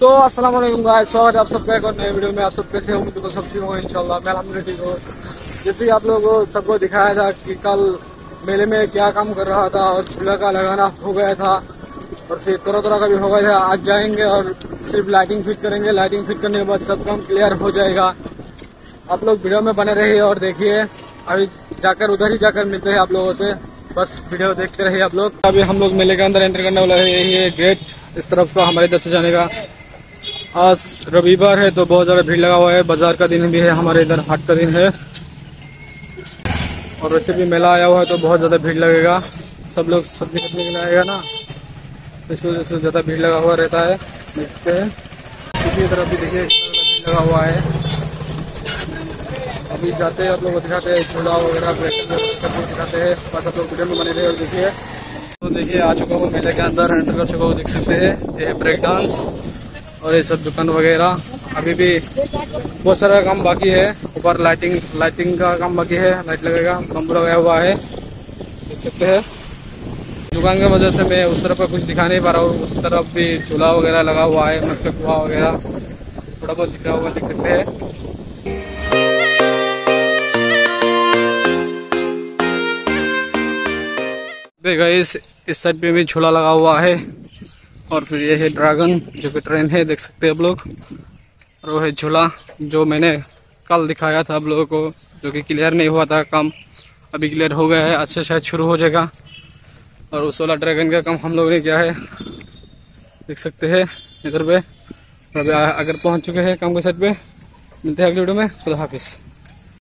तो अस्सलाम वालेकुम गाइस, स्वागत है आप सबका एक और नए वीडियो में। आप सब कैसे होंगे? बिल्कुल सब ठीक होंगे इंशाल्लाह। मैं अलहमदुलिल्लाह ठीक हूँ। जैसे आप लोगों को सबको दिखाया था कि कल मेले में क्या काम कर रहा था और चूल्हा का लगाना हो गया था और फिर तरह तरह का भी हो गया था। आज जाएंगे और सिर्फ लाइटिंग फिट करेंगे। लाइटिंग फिट करने के बाद सब काम क्लियर हो जाएगा। आप लोग वीडियो में बने रहिए और देखिए। अभी जाकर उधर ही जाकर मिलते हैं आप लोगों से, बस वीडियो देखते रहिए आप लोग। अभी हम लोग मेले के अंदर एंटर करने वाला है। यही है गेट इस तरफ का हमारे इधर से जाने का। आज रविवार है तो बहुत ज़्यादा भीड़ लगा हुआ है। बाजार का दिन भी है हमारे इधर, हाट का दिन है और वैसे भी मेला आया हुआ है तो बहुत ज़्यादा भीड़ लगेगा। सब लोग सब्जी खरीदने के लिए आएगा ना, इस वजह से ज़्यादा भीड़ लगा हुआ रहता है। देखते हैं इसी तरफ भी देखिए भीड़ लगा हुआ है। अभी जाते हैं आप लोग दिखाते हैं चूल्हा वगैरह सब लोग दिखाते हैं। बस आप लोग वीडियो में बने रहे और देखिए। तो देखिए आ चुका हूँ मेले के अंदर, एंटर कर चुका हूँ, देख सकते हैं। ये ब्रेक डांस और ये सब दुकान वगैरह। अभी भी बहुत सारा काम बाकी है। ऊपर लाइटिंग का काम बाकी है, लाइट लगेगा, बम्बू लगाया हुआ है, देख सकते हैं। दुकान की वजह से मैं उस तरफ कुछ दिखा नहीं पा रहा हूँ। उस तरफ भी चूल्हा वगैरह लगा हुआ है, मतलब कुआ वगैरह थोड़ा बहुत दिख रहा हुआ, देख सकते हैं। गाइस इस साइड पे भी झूला लगा हुआ है और फिर ये है ड्रैगन जो कि ट्रेन है, देख सकते हैं आप लोग। और वो है झूला जो मैंने कल दिखाया था आप लोगों को, जो कि क्लियर नहीं हुआ था काम, अभी क्लियर हो गया है। अच्छा शायद शुरू हो जाएगा। और उस वाला ड्रैगन का काम हम लोग ने किया है, देख सकते हैं इधर पे। अभी अगर पहुँच चुके हैं काम के साइड पर, मिलते हैं अगले वीडियो में। खुदा हाफिज़।